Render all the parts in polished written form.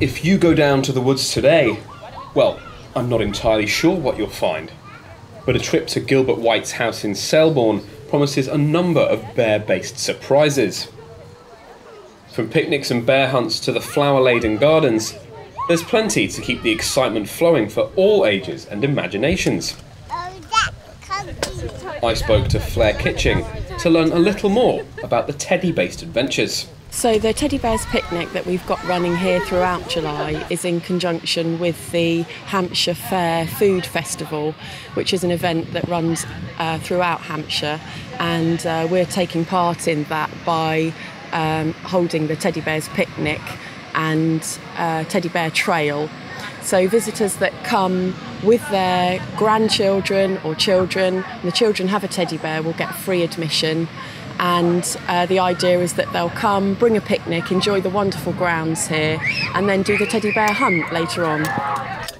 If you go down to the woods today, well, I'm not entirely sure what you'll find. But a trip to Gilbert White's house in Selborne promises a number of bear-based surprises. From picnics and bear hunts to the flower-laden gardens, there's plenty to keep the excitement flowing for all ages and imaginations. I spoke to Flair Kitching to learn a little more about the teddy-based adventures. So the teddy bears picnic that we've got running here throughout July is in conjunction with the Hampshire Fair Food Festival, which is an event that runs throughout Hampshire, and we're taking part in that by holding the teddy bears picnic and teddy bear trail. So visitors that come with their grandchildren or children, and the children have a teddy bear, will get free admission. And the idea is that they'll come, bring a picnic, enjoy the wonderful grounds here, and then do the teddy bear hunt later on.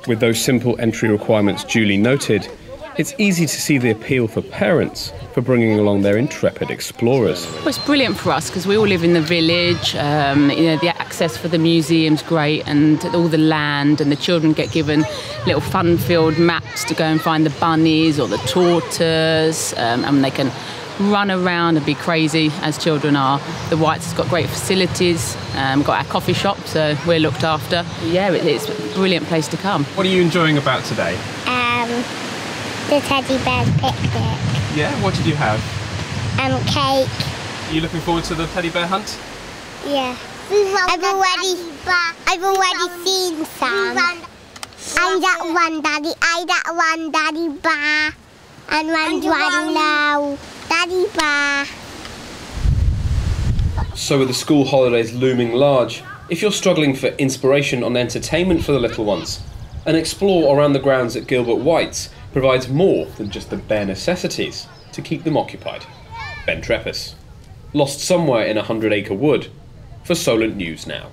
With those simple entry requirements duly noted, it's easy to see the appeal for parents for bringing along their intrepid explorers. Well, it's brilliant for us because we all live in the village. You know, the access for the museum's great, and all the land, and the children get given little fun-filled maps to go and find the bunnies or the tortoise, and they can run around and be crazy as children are. The Whites has got great facilities, got our coffee shop, so we're looked after. Yeah, it's a brilliant place to come. What are you enjoying about today? The teddy bear picnic. Yeah, what did you have? Cake. Are you looking forward to the teddy bear hunt? Yeah. I've already seen some. And that one, Daddy. I that one, Daddy Bear. And one, Daddy now. Daddy Bear. So with the school holidays looming large, if you're struggling for inspiration on entertainment for the little ones, an explore around the grounds at Gilbert White's provides more than just the bare necessities to keep them occupied. Ben Trepess, lost somewhere in a 100-acre wood, for Solent News Now.